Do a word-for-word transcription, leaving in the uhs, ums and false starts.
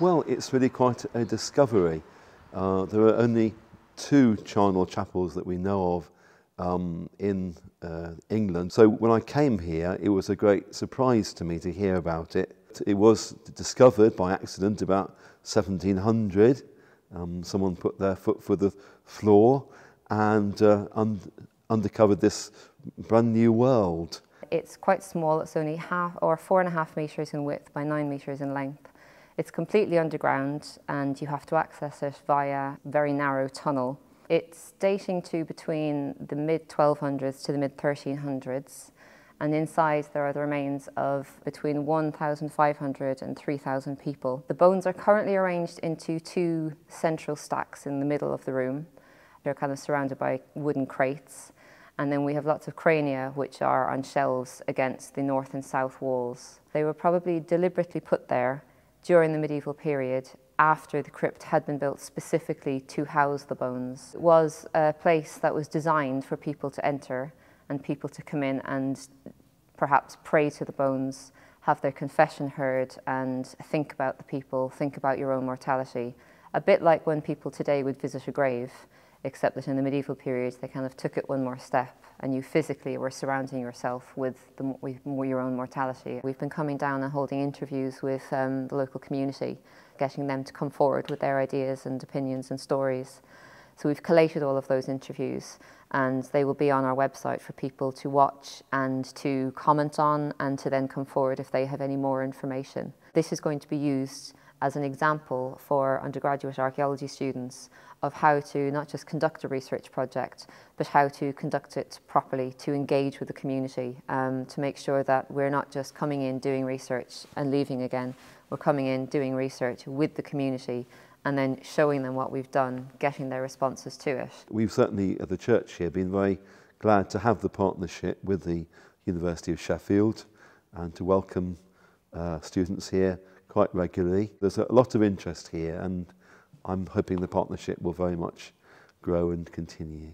Well, it's really quite a discovery. Uh, there are only two charnel chapels that we know of um, in uh, England. So when I came here, it was a great surprise to me to hear about it. It was discovered by accident about seventeen hundred. Um, someone put their foot through the floor and uh, un uncovered this brand new world. It's quite small. It's only half or four and a half metres in width by nine metres in length. It's completely underground and you have to access it via a very narrow tunnel. It's dating to between the mid twelve hundreds to the mid thirteen hundreds, and inside there are the remains of between one thousand five hundred and three thousand people. The bones are currently arranged into two central stacks in the middle of the room. They're kind of surrounded by wooden crates. And then we have lots of crania, which are on shelves against the north and south walls. They were probably deliberately put there during the medieval period after the crypt had been built specifically to house the bones. It was a place that was designed for people to enter and people to come in and perhaps pray to the bones, have their confession heard and think about the people, think about your own mortality. A bit like when people today would visit a grave, except that in the medieval period they kind of took it one more step and you physically were surrounding yourself with, the, with your own mortality. We've been coming down and holding interviews with um, the local community, getting them to come forward with their ideas and opinions and stories. So we've collated all of those interviews and they will be on our website for people to watch and to comment on and to then come forward if they have any more information. This is going to be used as an example for undergraduate archaeology students of how to not just conduct a research project, but how to conduct it properly, to engage with the community, um, to make sure that we're not just coming in doing research and leaving again. We're coming in doing research with the community and then showing them what we've done, getting their responses to it. We've certainly, at the church here, been very glad to have the partnership with the University of Sheffield and to welcome uh, students here quite regularly. There's a lot of interest here and I'm hoping the partnership will very much grow and continue.